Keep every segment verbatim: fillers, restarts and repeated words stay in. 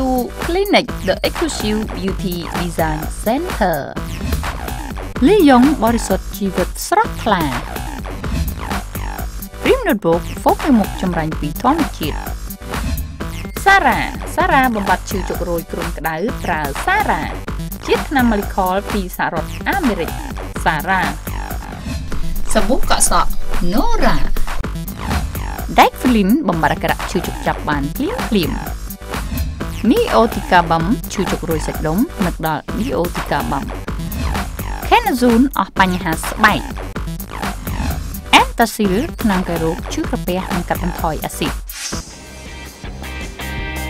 to Clinic The Exclusive Beauty Design Center. Lý dụng body sốt chi vật srác là Dream Notebook phốt với một trong rành bị thoáng một chiếc Sarah Sarah bầm bạch chư chụp rồi cụm cả đáy ra Sarah chiếc nằm mali khói vì xả rột Americ Sarah Sà bút cọ sọ Nora Đách phim bầm bạch cả chư chụp chạp bàn phim phim Miotica bấm chư chụp rồi sạch đống mật đỏ Miotica bấm Kenazun ở bánh hạt bảy Em ta xíu nằm cái rốt trước rập bè ăn cặp ăn thòi axit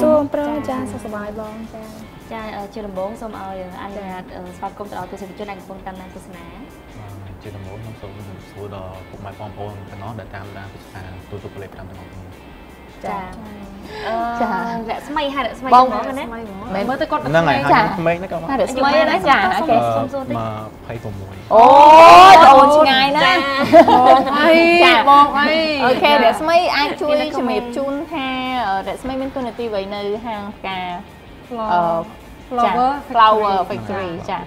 Xô Pro cha sao sao bài bong cha cha chưa làm bốn xong rồi anh là sao công tao tôi sẽ cho anh công tâm anh tôi sẽ nè chưa làm bốn xong rồi đó cũng mai phong phong cái nó đã tam đã tôi chụp clip tam tam cha cha đã may hai đã may bong đấy mấy mới tới con nó ngày hai mấy nó con hai đã may đấy cha mà phải cùng mùi ôi ồn ngày nè cha bong ấy ok để may ai chui chìm hiệp chun ha Để xem mình tôi là tì với nơi hàng cả Flower Factory chả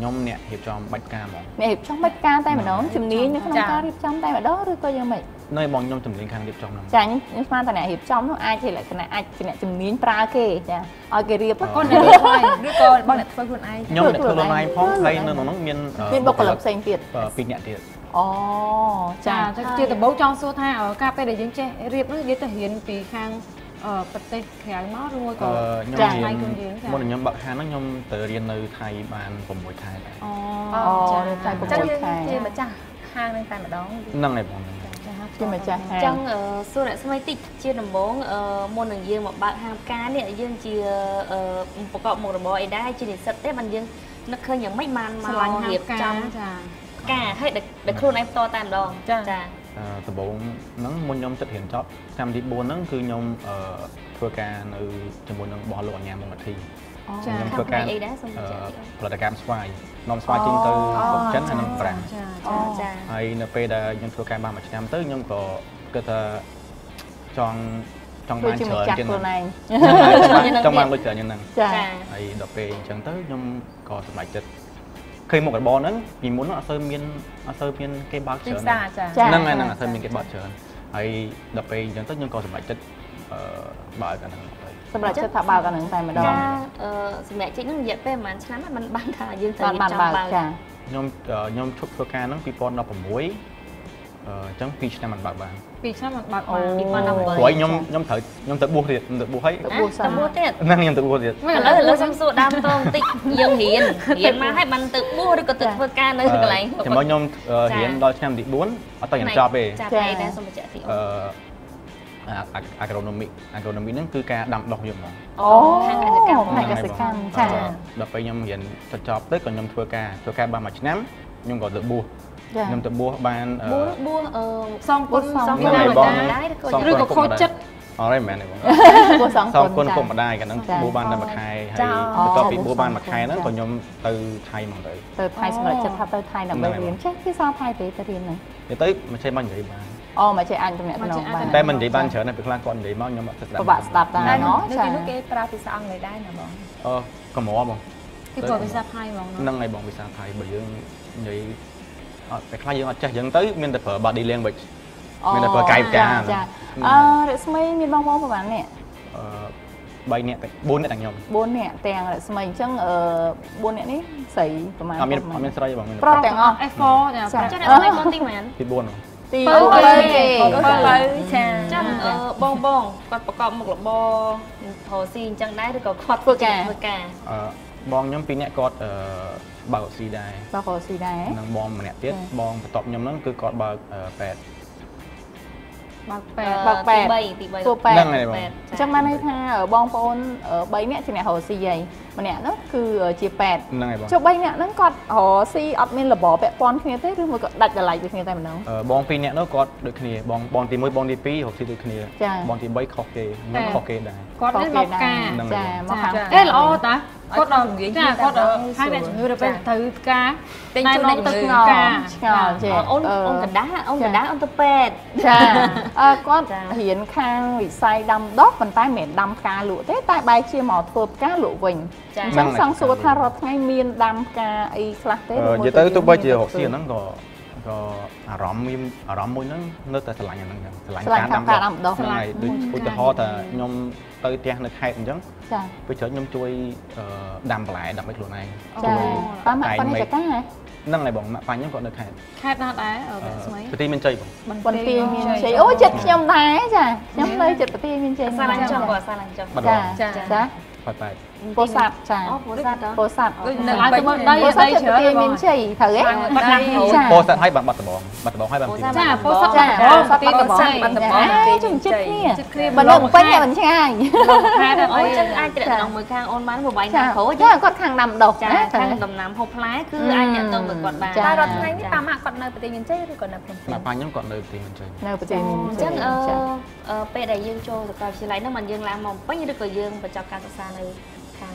Nhóm nè hiệp trong bạch ca mà Mẹ hiệp trong bạch ca tay mà nó chùm ní nhưng không có hiệp trong tay mà đó thôi coi như mày Nơi bọn nhóm chùm ní khăn hiệp trong lắm Chả nhưng mà ta nè hiệp trong không ai thì lại cái này ai thì lại chùm ní pra kê chả Ở cái riêng bác con này đứa con này đứa con bọn này thôi luôn ai Nhóm này thôi luôn ai phóng thấy nó nóng miên Miên bọc lập xanh tiệt Pinh nhạc tiệt Ồ, chà, chưa từng bố trong số tha ở cà phê để dính che riệp nó dính từ hiền vì khang ở bật tê khéo mót luôn còn chả mai còn dính một nhóm bạn khang nó nhóm từ riêng nơi Thái bàn cùng buổi Thái này. Ồ, Thái cùng buổi Thái. Chơi mà chả khang đang Thái mà đón. Năng này bọn chơi mà chả khang. Trong số này số mấy tịch chia đồng bố môn đường riêng một bạn hàng cá này riêng chia một cậu một đồng bò ấy đã chia để sật tết bàn riêng nó khơi những mấy màn mà làm hiệp trong. Cả hết được được luôn em to tam đo chà từ bốn nắng môn nhom thực hiện chót tham đi bốn nắng cứ nhom thua ca nữ trong bốn nắng bỏ lụa nhà một mặt thì nhom thua ca là đặc cam xoay non xoay trên từ một chấn hay năm vàng hay np đã nhom thua ca ba mặt nam tới nhom có cơ thể trong trong ban chợ trên này trong ban lối chợ như này hay np chẳng tới nhom có sự mạch chất khi một cái bò nấn vì muốn nó sơ miên sơ miên cái bát chén năng này là sơ miên cái bát chén hay đập về những tất nhiên còn sẩm chất bào cả năng sẩm chất thả bào cả năng tài mà đó sẩm chất nó dẹp về mà lắm mà mình bán thà riêng thời trong bào nhom nhom chúc thưa ca nó pipon nó phẩm muối chẳng pin là mình bạc bạc pin là mình bạc bạc của nhom nhom thợ nhom thợ buộc thiệt thợ buộc ấy thợ buộc thiệt năng nhom thợ buộc thiệt mấy cái lỡ xong số đam tôm tịt dương hiền hiền mà hay bàn tự buộc được có tự vơ ca nơi cái này thì bọn nhom hiền đòi xem thì bốn ở tầng nhà về agronomy agronomy nó cứ ca đầm đọc nhiều mà đập về nhom hiền cho cho tới còn nhom thưa ca thưa ca ba mặt nắm nhom còn tự buộc nhom tự buộc ban buộc xong quân xong quân này bong đấy rồi có khôi chất ở đây mẹ này buộc xong quân cũng mà đai cả năng buộc ban là mặt hai hay cho bị buộc ban mặt hai nó còn nhom từ Thái mà tới từ Thái xong rồi chất tháp từ Thái nằm bên riêng chết cái sao Thái tới từ riêng này để tới mà chơi ban gì mà ô mà chơi ăn trong mẹ nó tại mình chỉ ban chở này việc lan con để bao nhom thật bạn đặt ra nó cái lúc cái pra thì sao người đai nào bong ờ có mỏ bong cái bò bị sa Thái bong năng này bong bị sa Thái bởi dương vậy Phải khai dưỡng chắc dẫn tới mình đã phở bà đi lên bịch Mình đã phở cài cả Rồi xe mây mình bóng bóng của bạn nè Bây nè, bốn nè tàng nhông Bốn nè tàng rồi xe mây chẳng bốn nè ní xảy Ở mình sẽ ra cho bọn mình Pro tàng không? F bốn nè Chắc là mấy con tinh mến Thì bốn rồi Thì bốn rồi Chắc bóng bóng Có một lọc bó Thổ xin chẳng đáy được có khót cả Bóng nhóm pin nè cót Bà có xì đài Bà có xì đài Nàng bóng mà nẹ tiết Bóng và tọp nhóm nó cứ có bà Pẹt บักแปดบักแปด គាត់នឹងមកកាអឺអឺគាត់ហ៊ានខាងវិស័យដាំដុះប៉ុន្តែមិនដាំកាលក់ទេតែបាយជាមកធ្វើផ្កាលក់វិញអញ្ចឹងសង្ឃសួរថារដ្ឋថ្ងៃមានដាំកាអីខ្លះទេ រំមួយហ្នឹងនៅតែឆ្លាញ់ហ្នឹងឆ្លាញ់តាមតាមដងឆ្លាញ់ដូចឧទាហរណ៍ថាខ្ញុំទៅផ្ទះនៅខេត្តអញ្ចឹងទៅខ្ញុំជួយដាំបន្លែដាក់មិនខ្លួនឯងចូលតាមបន្លែដាក់មិនខ្លួនឯងទៅទីមានជ័យបងបន្ទាយមានជ័យអូចិត្តខ្ញុំដែរចាខ្ញុំនៅចិត្តទីមានជ័យបាទ បាទបាទពោសសាត់ចាអូពោសសាត់ដូចនៅឡើងទៅមើលដៃដៃជ្រើសហ្នឹងហើយបងបាត់ដបងហើយបងទីចាពោសសាត់ពោសសាត់គាត់ខាងដាំដុះខាងដំណាំហូបផ្លែគឺអាចទៅមកគាត់បានតែរត់ថ្ងៃនេះតាមមកគាត់នៅប្រទេសមានជ័យឬក៏នៅខ្ញុំបាទបងខ្ញុំគាត់នៅទីមានជ័យនៅប្រទេសមានជ័យអញ្ចឹងអឺពេលដែលយើងចូលសាកលវិទ្យាល័យហ្នឹងມັນយើងឡើងមកពេញឬក៏យើងបញ្ចប់ការសិក្សានៅ ខាង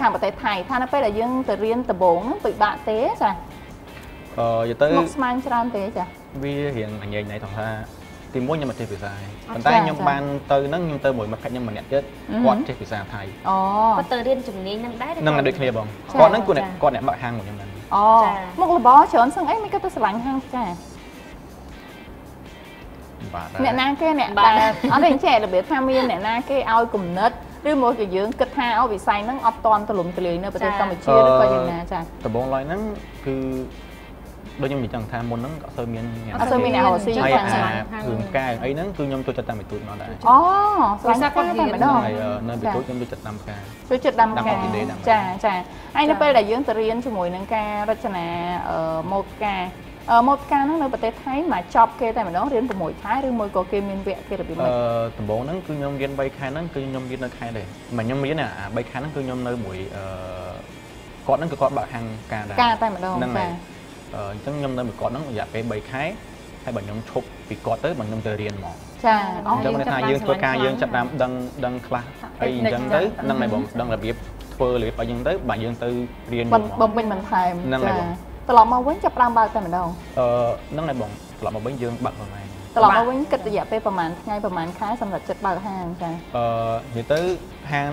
ខាងប្រទេសថៃថានៅពេលដែលយើងទៅរៀនដំបូងហ្នឹងពិបាកទេចាអឺយទៅស្មានច្រើនទេចាវារៀងអញ្ញៃណៃថោះថាទីមួយខ្ញុំមកទេភាសាប៉ុន្តែខ្ញុំបានទៅហ្នឹងខ្ញុំទៅមួយមកខិតខ្ញុំម្នាក់ទៀតគាត់ចេះភាសាថៃអូទៅរៀនជំនាញហ្នឹងដែរទេហ្នឹងដូចគ្នាបងគាត់ហ្នឹងគួរអ្នកគាត់អ្នកបើកហាងរបស់ខ្ញុំហ្នឹងអូមកលបោះច្រើនសឹងអីមិនគិតទៅស្រឡាញ់ហាងចា បាទអ្នកណាគេឲ្យកំណត់ឬមកយើងគិតថាអោវិស័យហ្នឹងអត់តាន់ទលំទលាយនៅប្រទេសកម្ពុជាដូចយ៉ាងណាចាដំបងឡើយហ្នឹងគឺដូចខ្ញុំនិយាយចឹងថាមុនហ្នឹងក៏អត់សូវមានអាសូវមានអារស៊ីហើយអារឿងកាអីហ្នឹងគឺខ្ញុំចូលចិត្តតាមវិទូចមកដែរអូស្រ័យសាកគេតែម្ដងចាចាឯងទៅពេលដែលយើងទៅរៀនជាមួយនឹងការរចនា เอ่อตำบลนั้นคือខ្ញុំរៀន ត្រឡប់មកវិញចាប់ ប្រាំ បើកតែម្ដង អឺ ហ្នឹងហើយបង ត្រឡប់មកវិញយើងបើកប្រហែល ត្រឡប់មកវិញគិតរយៈពេលប្រហែលថ្ងៃប្រហែលខែសម្រាប់ចិត្តបើកហាង ចា អឺ និយាយទៅហាងហ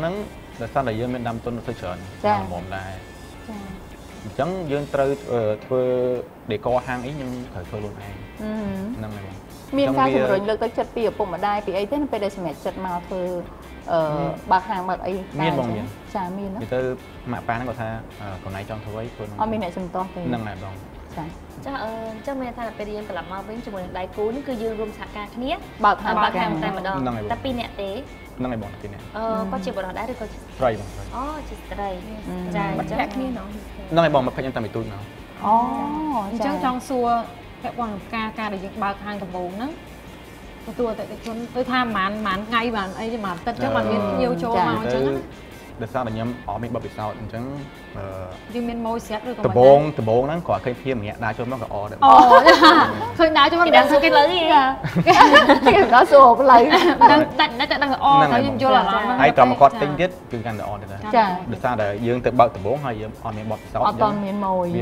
្នឹងដោយសារតែយើងមានដើមទុនទៅច្រើនច្រើនហ្មងដែរ ចា អញ្ចឹងយើងត្រូវធ្វើដេក័រហាងអីខ្ញុំត្រូវធ្វើខ្លួនឯង ហ្នឹងហើយបង មានការជំរុញលើកទឹកចិត្តពីឪពុកម្ដាយពីអីទេពេលដែលសម្រាប់ចិត្តមកធ្វើបើកហាងបើកអីមានបងមានចាមានទេទៅម៉ាក់ប៉ាហ្នឹងគាត់ថាកូនឯងចង់ធ្វើអីខ្លួនអត់មានអ្នកសំទោសទេហ្នឹងហើយបងចាអញ្ចឹងមើលថាពេលរៀនត្រឡប់មកវិញជាមួយដៃគូហ្នឹងគឺយើងរួមសហការគ្នាបើកហាងបើកតែម្ដងតែពីអ្នកទេហ្នឹងហើយបងតែពីអ្នកទេហ្នឹងហើយបងតែពីអ្នកអឺគាត់ជាបរិបទដែរឬក៏ស្រីបងអូជាស្រីចាចាអ្នកគ្នាហ្នឹងហ្នឹងហើយបងមកខ្ញុំតាំងពីទូនមកអូអញ្ចឹងចង់សួរពាក់ព័ន្ធនឹងការការដែលយើងបើកហាងដំបូងហ្នឹងទទួលតែតែខ្លួនទៅថាហ្មងហ្មងថ្ងៃបានអីទេហ្មងទឹកចឹង មានម៉ូយស្រាប់ឬក៏បងបងហ្នឹងគាត់ឃើញដែរចុះឡើងអីត្រឹមគាត់ទិញទៀតគឺកាន់តែអត់ដែរចាដោយសារតែខ្ញុំអត់មានបទពិសោធន៍អញ្ចឹងយើងមានម៉ូយស្រាប់ឬក៏បងបងហ្នឹងគាត់ឃើញដែរចុះឡើងអីត្រឹមគាត់ទិញទៀតគឺកាន់តែអត់ដែរចាដោយសារតែយើងទៅបើកដំបងហើយយើងអត់មានបទពិសោធន៍អត់មានម៉ូយវា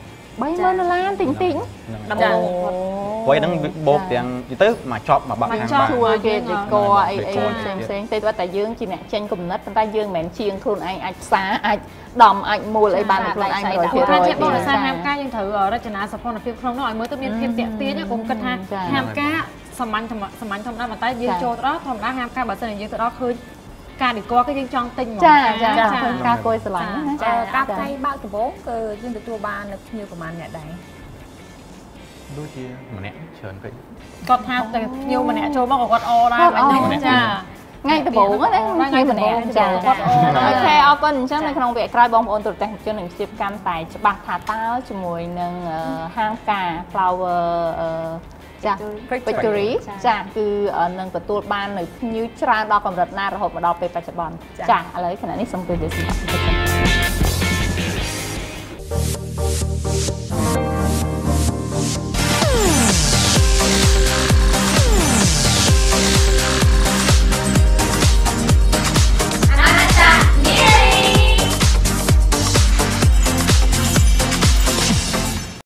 ចា bay mơn nó lan tỉnh tỉnh đầm bột quay đắng bột tiền gì tứ mà chọn mà bạc hàng bạc chua kia để co ấy xem xem tây toa tại dương chị nè tranh cùng nết tay dương mẹn chiên khuôn anh anh xá anh đầm anh mua lại bàn lại anh rồi thì rồi bộ là sang ham ca nhưng thử ở ra china sập phong là phim không nói mới tới miền phim tiện tía nhá cùng cân ham ham ca sầm anh thầm sầm anh thầm đa mà tay dương cho đó thầm đa ham ca bảo sao dương tự đó khơi ca để co cái dương tròn tinh mà ca coi sờ lạnh ca tay bao từ bố dương tự tua ban được nhiều của màn nhẹ đấy đôi khi mà nè chờn cái con ham từ nhiều mà nè trôi bao còn o ra anh cha ngay từ bụng á đấy ngay từ bụng cha ok ở bên chắc là không về cài bông ôn từ tay cho nên chụp cam tài bạc thả tao cho mùi nâng hang cà flower cha factory cha cứ nâng từ tua ban này như trà đo còn rất na rồi hộp mà đo về phải chụp bòn cha ở đấy cái này nít xong rồi để xin